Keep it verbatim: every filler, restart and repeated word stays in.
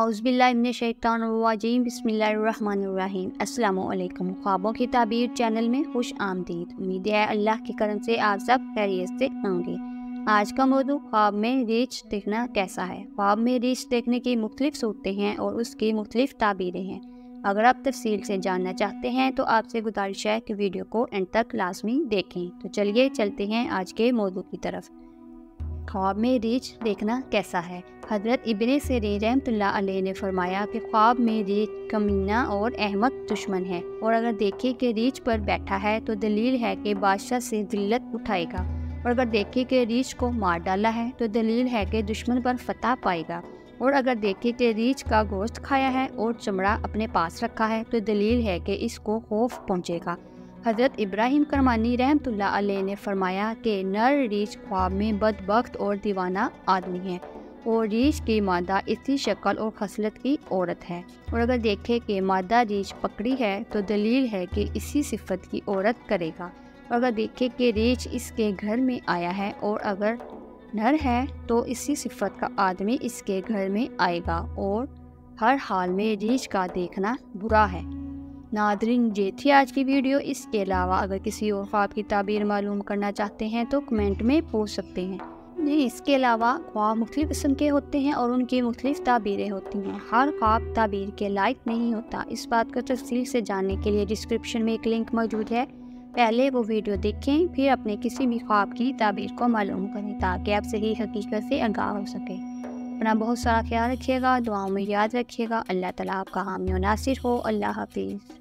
औज़ुबिल्लाहि मिनश्शैतानिर्रजीम बिस्मिल्लाहिर्रहमानिर्रहीम। अस्सलामु अलैकुम। ख्वाबों की ताबीर चैनल में खुश आमदीद। उम्मीद है अल्लाह के करम से आप सब खैरियत से होंगे। आज का मौजू ख्वाब में रीछ देखना कैसा है। ख्वाब में रीछ देखने की मुख्तलिफ सूरतें हैं और उसकी मुख्तलिफ ताबीरें हैं। अगर आप तफसील से जानना चाहते हैं तो आपसे गुजारिश है कि वीडियो को एंड तक लाजमी देखें। तो चलिए चलते हैं आज के मौजू की तरफ। ख्वाब में रीछ देखना कैसा है। हज़रत इब्न सिरीन रहमतुल्लाह अलैह ने फरमाया कि ख्वाब में रीछ कमीना और अहमक दुश्मन है, और अगर देखे कि रीछ पर बैठा है तो दलील है कि बादशाह से ज़िल्लत उठाएगा, और अगर देखे कि रीछ को मार डाला है तो दलील है कि दुश्मन पर फतह पाएगा, और अगर देखे कि रीछ का गोश्त खाया है और चमड़ा अपने पास रखा है तो दलील है कि इसको खौफ पहुँचेगा। हज़रत इब्राहिम करमानी रहमतुल्लाह अलैह ने फरमाया कि नर रीछ ख्वाब में बदबख्त और दीवाना आदमी है, और रीछ की मादा इसी शक्ल और खसलत की औरत है, और अगर देखे कि मादा रीछ पकड़ी है तो दलील है कि इसी सिफत की औरत करेगा, और अगर देखे कि रीछ इसके घर में आया है और अगर नर है तो इसी सिफत का आदमी इसके घर में आएगा, और हर हाल में रीछ का देखना बुरा है। नादरीन, ये थी आज की वीडियो। इसके अलावा अगर किसी और ख्वाब की ताबीर मालूम करना चाहते हैं तो कमेंट में पूछ सकते हैं। इसके अलावा ख्वाब मुख्तलिफ़ किस्म के होते हैं और उनकी मुख्तलिफ़ ताबीरें होती हैं। हर ख्वाब ताबीर के लायक नहीं होता। इस बात को तफसील से जानने के लिए डिस्क्रिप्शन में एक लिंक मौजूद है। पहले वो वीडियो देखें, फिर अपने किसी भी ख्वाब की ताबीर को मालूम करें ताकि आप सही हकीकत से आगाह हो सकें। अपना बहुत सारा ख्याल रखिएगा, दुआओं में याद रखिएगा। अल्लाह ताला आपका हामी और नासिर हो। अल्लाह हाफिज़।